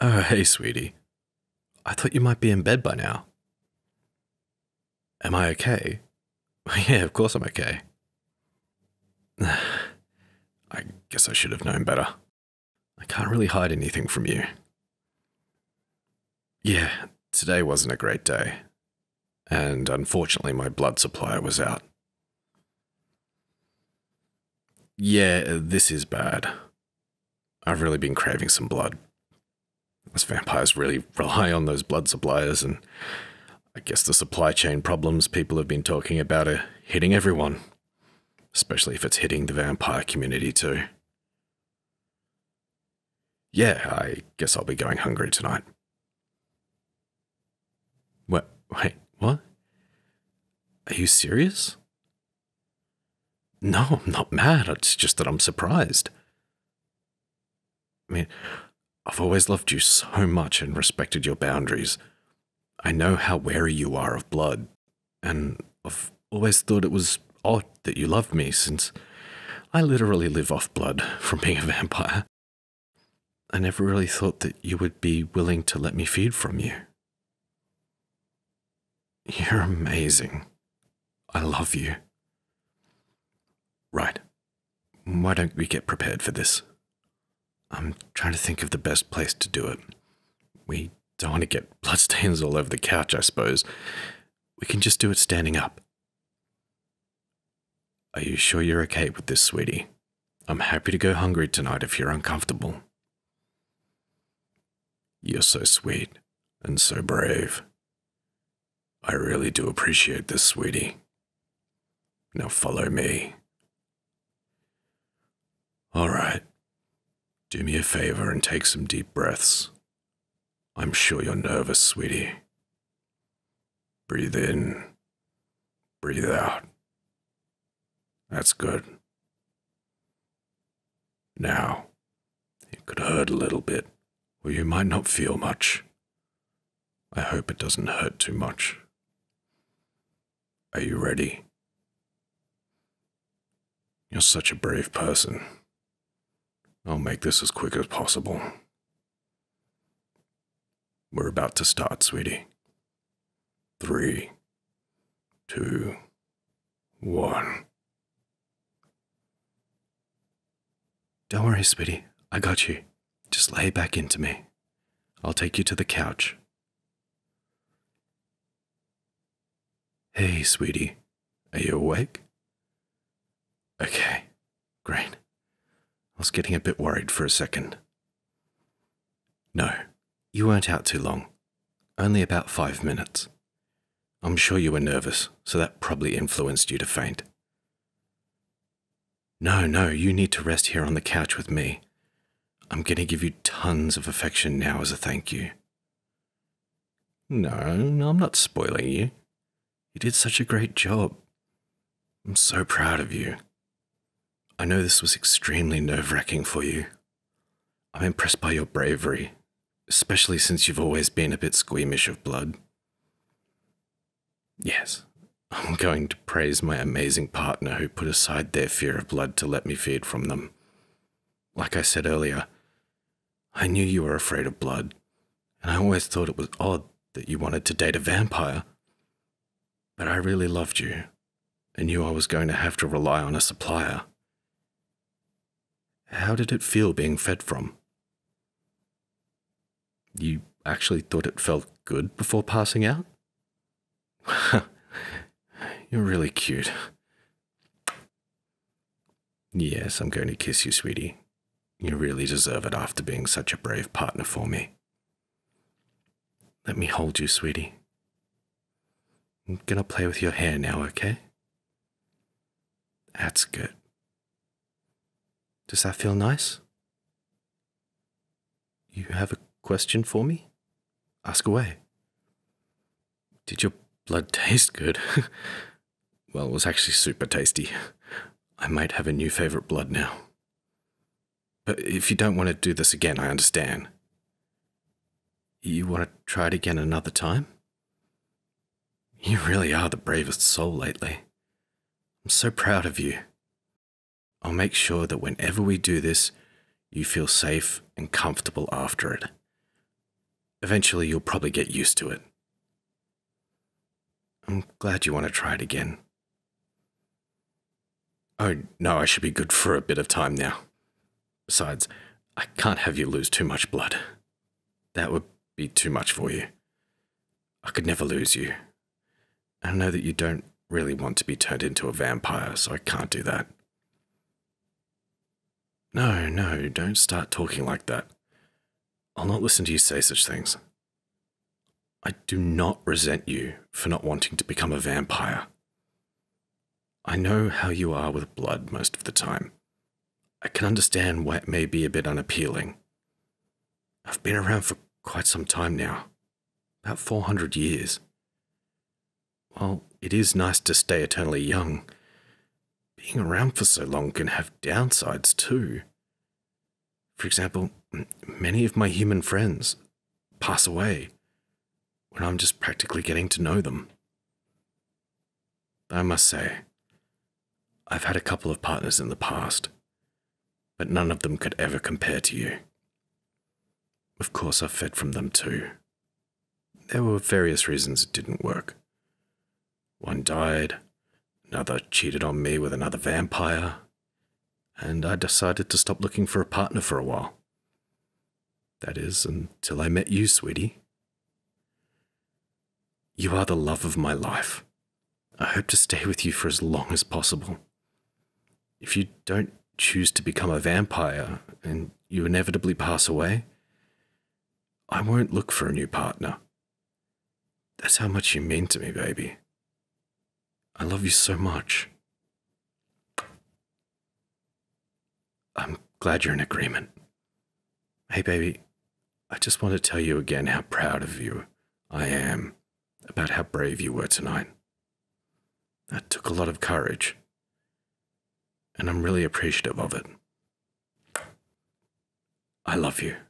Oh, hey, sweetie. I thought you might be in bed by now. Am I okay? Yeah, of course I'm okay. I guess I should have known better. I can't really hide anything from you. Yeah, today wasn't a great day. And unfortunately, my blood supply was out. Yeah, this is bad. I've really been craving some blood. Us vampires really rely on those blood suppliers, and I guess the supply chain problems people have been talking about are hitting everyone. Especially if it's hitting the vampire community too. Yeah, I guess I'll be going hungry tonight. Wait, what? Are you serious? No, I'm not mad. It's just that I'm surprised. I mean, I've always loved you so much and respected your boundaries. I know how wary you are of blood, and I've always thought it was odd that you loved me since I literally live off blood from being a vampire. I never really thought that you would be willing to let me feed from you. You're amazing. I love you. Right. Why don't we get prepared for this? I'm trying to think of the best place to do it. We don't want to get bloodstains all over the couch, I suppose. We can just do it standing up. Are you sure you're okay with this, sweetie? I'm happy to go hungry tonight if you're uncomfortable. You're so sweet and so brave. I really do appreciate this, sweetie. Now follow me. All right. Do me a favor and take some deep breaths. I'm sure you're nervous, sweetie. Breathe in. Breathe out. That's good. Now, it could hurt a little bit, or you might not feel much. I hope it doesn't hurt too much. Are you ready? You're such a brave person. I'll make this as quick as possible. We're about to start, sweetie. 3, 2, 1. Don't worry, sweetie. I got you. Just lay back into me. I'll take you to the couch. Hey, sweetie. Are you awake? Okay, great. I was getting a bit worried for a second. No, you weren't out too long. Only about 5 minutes. I'm sure you were nervous, so that probably influenced you to faint. No, you need to rest here on the couch with me. I'm going to give you tons of affection now as a thank you. No, I'm not spoiling you. You did such a great job. I'm so proud of you. I know this was extremely nerve-wracking for you. I'm impressed by your bravery, especially since you've always been a bit squeamish of blood. Yes, I'm going to praise my amazing partner who put aside their fear of blood to let me feed from them. Like I said earlier, I knew you were afraid of blood, and I always thought it was odd that you wanted to date a vampire. But I really loved you, and knew I was going to have to rely on a supplier. How did it feel being fed from? You actually thought it felt good before passing out? You're really cute. Yes, I'm going to kiss you, sweetie. You really deserve it after being such a brave partner for me. Let me hold you, sweetie. I'm gonna play with your hair now, okay? That's good. Does that feel nice? You have a question for me? Ask away. Did your blood taste good? Well, it was actually super tasty. I might have a new favorite blood now. But if you don't want to do this again, I understand. You want to try it again another time? You really are the bravest soul lately. I'm so proud of you. I'll make sure that whenever we do this, you feel safe and comfortable after it. Eventually, you'll probably get used to it. I'm glad you want to try it again. Oh, no, I should be good for a bit of time now. Besides, I can't have you lose too much blood. That would be too much for you. I could never lose you. I know that you don't really want to be turned into a vampire, so I can't do that. No, no, don't start talking like that. I'll not listen to you say such things. I do not resent you for not wanting to become a vampire. I know how you are with blood most of the time. I can understand why it may be a bit unappealing. I've been around for quite some time now, about 400 years. While it is nice to stay eternally young, being around for so long can have downsides too. For example, many of my human friends pass away when I'm just practically getting to know them. I must say, I've had a couple of partners in the past, but none of them could ever compare to you. Of course, I've fed from them too. There were various reasons it didn't work. One died, another cheated on me with another vampire, and I decided to stop looking for a partner for a while. That is, until I met you, sweetie. You are the love of my life. I hope to stay with you for as long as possible. If you don't choose to become a vampire and you inevitably pass away, I won't look for a new partner. That's how much you mean to me, baby. I love you so much. I'm glad you're in agreement. Hey, baby, I just want to tell you again how proud of you I am about how brave you were tonight. That took a lot of courage, and I'm really appreciative of it. I love you.